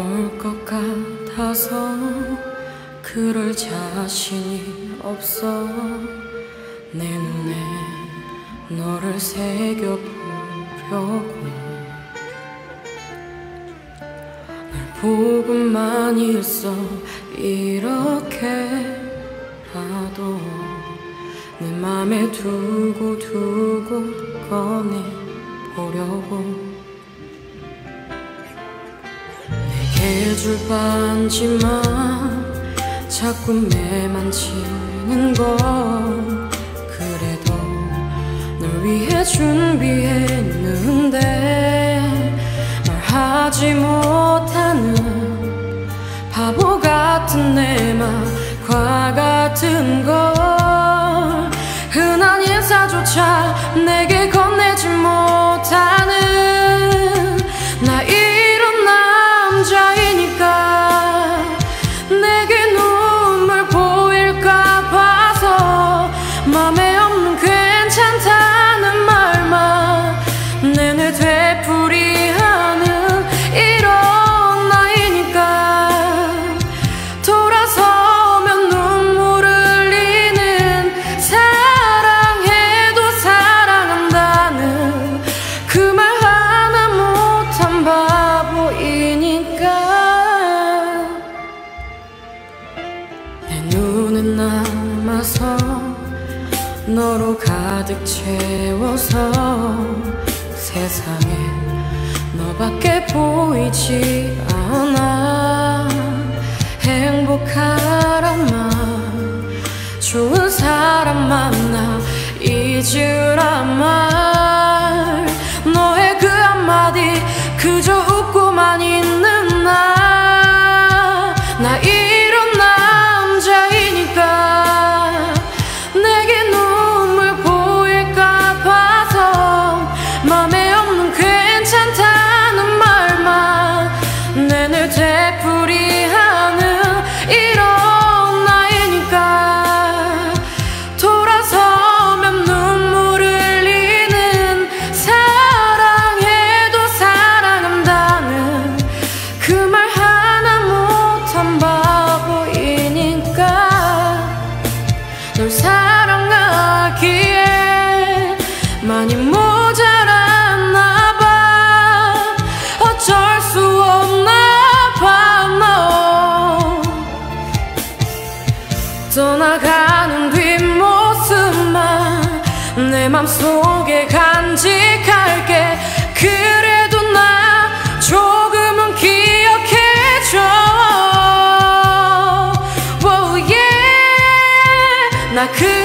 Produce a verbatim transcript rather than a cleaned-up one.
올 것 같아서 그럴 자신이 없어 내 눈에 너를 새겨보려고 날 보고만 있어. 이렇게라도 내 맘에 두고 두고 꺼내보려고 해줄 반지만 자꾸 매만치는 건 그래도 널 위해 준비했는데 말하지 못하는 바보 같은 내 맘 과 같은 걸 흔한 인사조차 내게 건네지 못하는 나 이런 남자 너로 가득 채워서 세상에 너밖에 보이지 않아. 행복하란 말, 좋은 사람 만나 잊으란 말, 너의 그 한마디 그저 웃고만 있는 나 나 이런 남자이니까 떠나가는 뒷모습만 내 맘속에 간직할게. 그래도 나 조금은 기억해줘. Oh yeah. 나 그